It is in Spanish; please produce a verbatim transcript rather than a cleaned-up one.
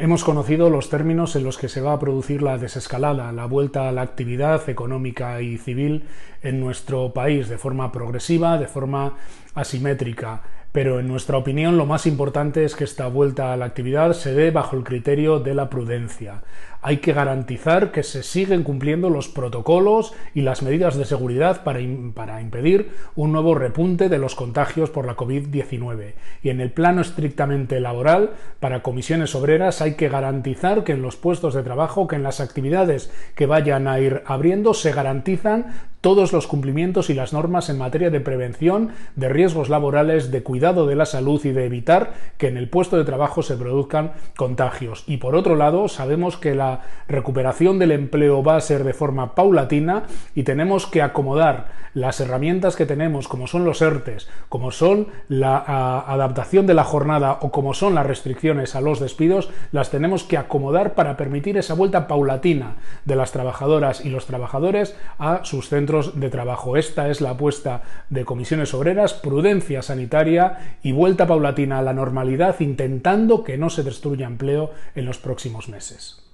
Hemos conocido los términos en los que se va a producir la desescalada, la vuelta a la actividad económica y civil en nuestro país, de forma progresiva, de forma asimétrica. Pero en nuestra opinión lo más importante es que esta vuelta a la actividad se dé bajo el criterio de la prudencia. Hay que garantizar que se siguen cumpliendo los protocolos y las medidas de seguridad para, para impedir un nuevo repunte de los contagios por la COVID diecinueve. Y en el plano estrictamente laboral, para comisiones obreras hay que garantizar que en los puestos de trabajo, que en las actividades que vayan a ir abriendo, se garantizan todos los cumplimientos y las normas en materia de prevención de riesgos laborales, de cuidado de la salud y de evitar que en el puesto de trabajo se produzcan contagios. Y por otro lado, sabemos que la La recuperación del empleo va a ser de forma paulatina y tenemos que acomodar las herramientas que tenemos, como son los E R T Es, como son la a, adaptación de la jornada o como son las restricciones a los despidos, las tenemos que acomodar para permitir esa vuelta paulatina de las trabajadoras y los trabajadores a sus centros de trabajo. Esta es la apuesta de comisiones obreras: prudencia sanitaria y vuelta paulatina a la normalidad, intentando que no se destruya empleo en los próximos meses.